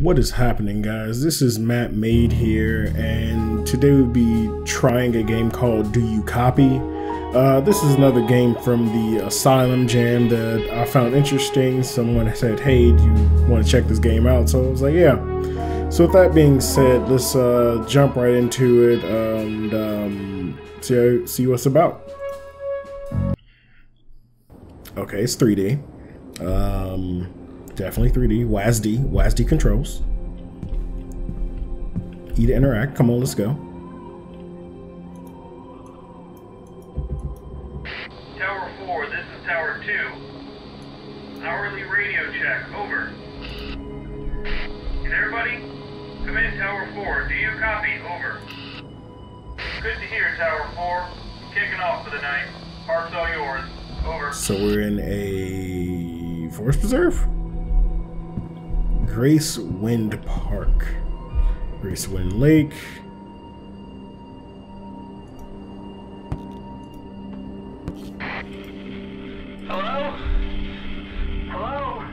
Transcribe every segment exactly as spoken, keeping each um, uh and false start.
What is happening, guys? This is Matt Made here, and today we'll be trying a game called Do You Copy? Uh, this is another game from the Asylum Jam that I found interesting. Someone said, hey, do you want to check this game out? So I was like, yeah. So with that being said, let's uh, jump right into it and um, see, see what's about. Okay, it's three D. Um, definitely three D. W A S D. W A S D controls. E to interact. Come on, let's go. Tower four, this is Tower two. Hourly radio check, over. Is everybody? Come in, Tower four. Do you copy? Over. Good to hear, Tower four. Kicking off for the night. Park's all yours. Over. So we're in a forest preserve? Grace Wind Park. Grace Wind Lake. Hello? Hello?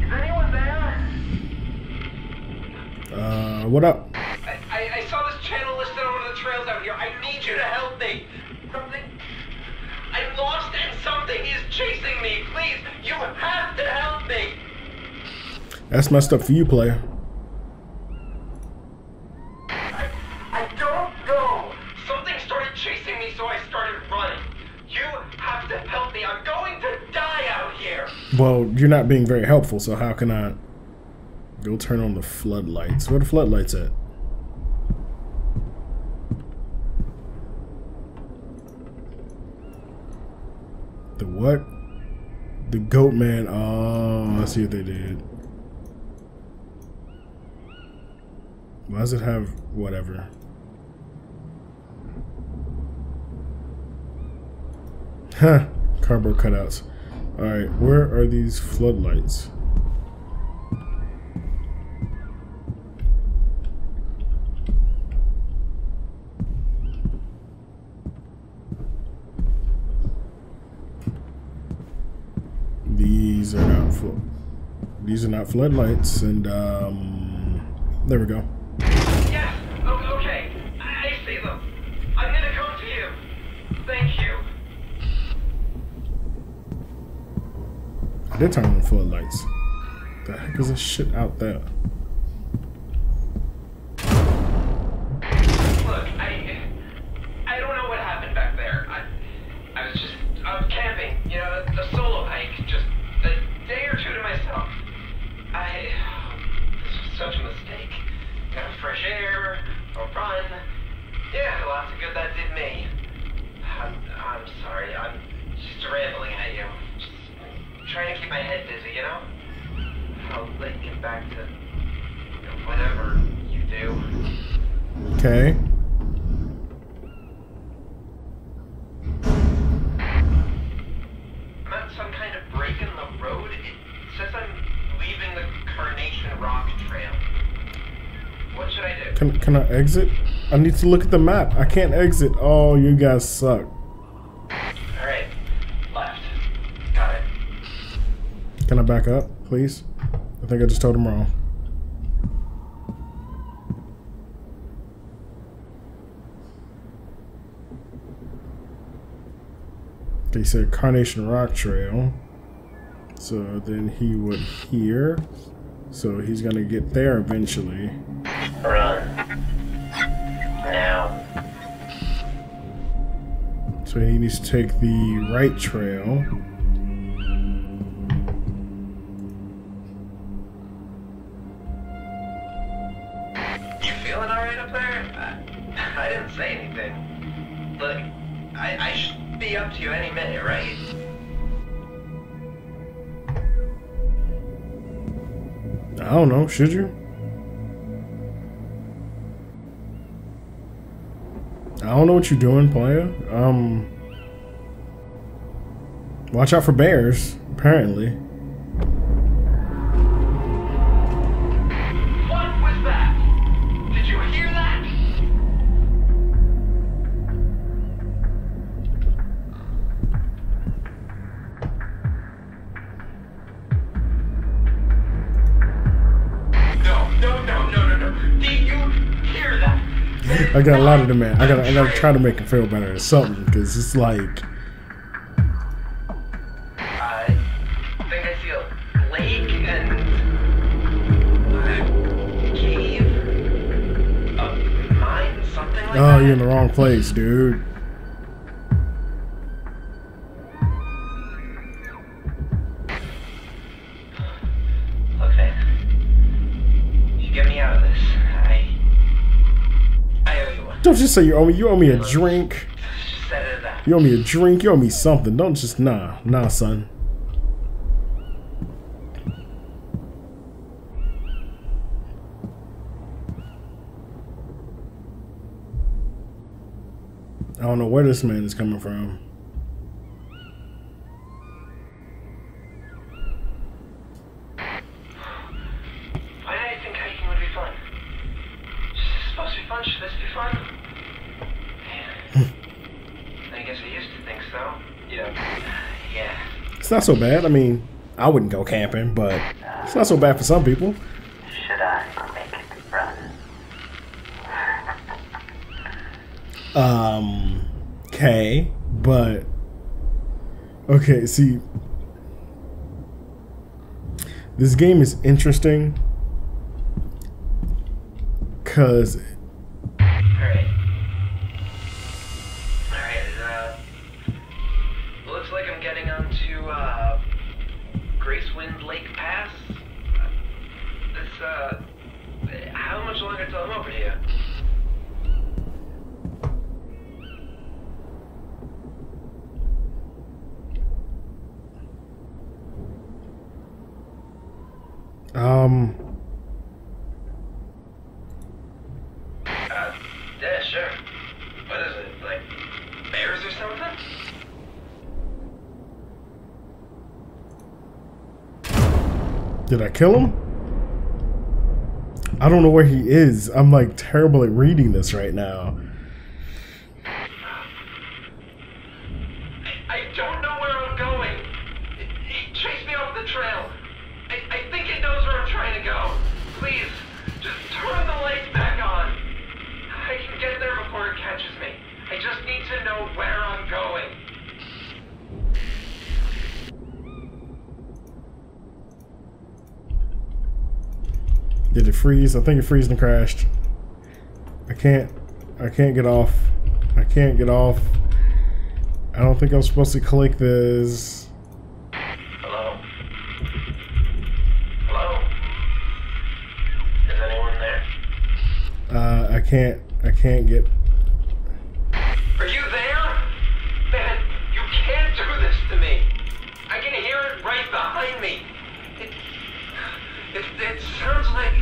Is anyone there? Uh, what up? I, I, I saw this channel listed on one of the trails out here. I need you to help me. Something... I'm lost and something is chasing me. Please, you have to help me. That's messed up for you, player. I, I don't know. Something started chasing me, so I started running. You have to help me. I'm going to die out here. Well, you're not being very helpful, so how can I go turn on the floodlights? Where are the floodlights at? The what? The GOATMAN. Oh, I see what they did. Why does it have whatever? Huh, cardboard cutouts. Alright, where are these floodlights? These are not flo- These are not floodlights, and um, there we go. I did turn on the floodlights. The heck is this shit out there? Look, I I don't know what happened back there. I I was just I'm camping, you know, a solo hike, just a day or two to myself. I this was such a mistake. Got fresh air, a run. Yeah, lots of good that did me. I'm I'm sorry. I'm just rambling at you. Trying to keep my head busy, you know? I'll let you get back to whatever you do. Okay. I'm on some kind of break in the road. It says I'm leaving the Carnation Rock Trail. What should I do? Can, can I exit? I need to look at the map. I can't exit. Oh, you guys suck. Can I back up, please? I think I just told him wrong. They said Carnation Rock Trail. So then he would hear. So he's gonna get there eventually. Run. Now. So he needs to take the right trail. Say anything. Look, I, I should be up to you any minute, right? I don't know, should you? I don't know what you're doing, player. Um, watch out for bears, apparently. I got a lot of demand. I gotta, I gotta try to make it feel better or something, because it's like. I think I see a lake and a cave, a mine, something like that. Oh, you're in the wrong place, dude. Don't just say you owe me. You owe me a drink. You owe me a drink. You owe me something. Don't just nah, nah, son. I don't know where this man is coming from. It's not so bad. I mean, I wouldn't go camping, but it's not so bad for some people. Should I make it run? Um, okay, but okay, see, this game is interesting because. Um. Uh, yeah, sure. What is it, like bears or something? Did I kill him? I don't know where he is. I'm like terrible at reading this right now. Did it freeze? I think it freezed and crashed. I can't, I can't get off. I can't get off. I don't think I'm supposed to click this. Hello? Hello? Is anyone there? Uh, I can't, I can't get. Are you there? Man, you can't do this to me. I can hear it right behind me. It, it sounds like...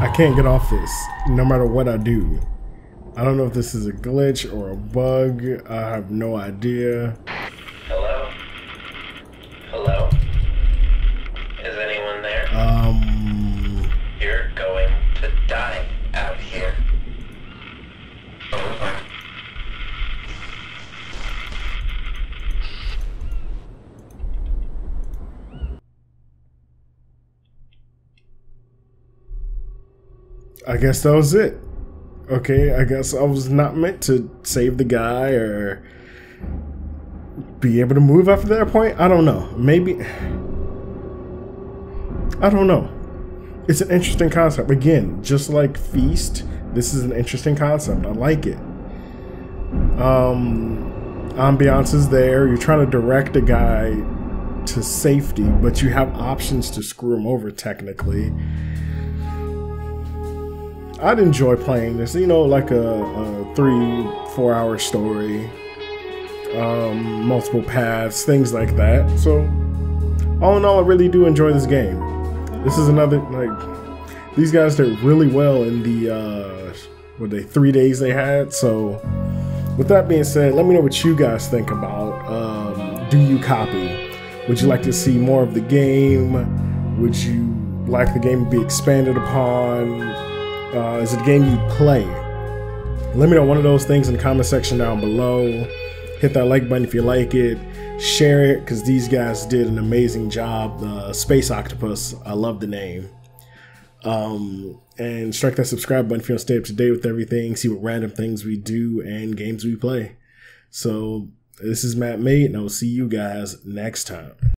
I can't get off this, no matter what I do. I don't know if this is a glitch or a bug. I have no idea. Hello? Hello? Is anyone there? Um... You're going to die out here. Over. I guess that was it. Okay, I guess I was not meant to save the guy or be able to move after that point. I don't know. Maybe. I don't know. It's an interesting concept. Again, just like Feast, this is an interesting concept. I like it. Um, ambiance is there. You're trying to direct a guy to safety, but you have options to screw him over technically. I'd enjoy playing this, you know, like a, a three, four hour story, um, multiple paths, things like that. So, all in all, I really do enjoy this game. This is another, like, these guys did really well in the, uh, what they, three days they had. So, with that being said, let me know what you guys think about um, Do You Copy? Would you like to see more of the game? Would you like the game to be expanded upon? Uh, is it a game you play? Let me know one of those things in the comment section down below. Hit that like button if you like it. share it because these guys did an amazing job. Uh, Space Octopus, I love the name. Um, and strike that subscribe button if you want to stay up to date with everything, see what random things we do and games we play. So this is Matt Made, and I will see you guys next time.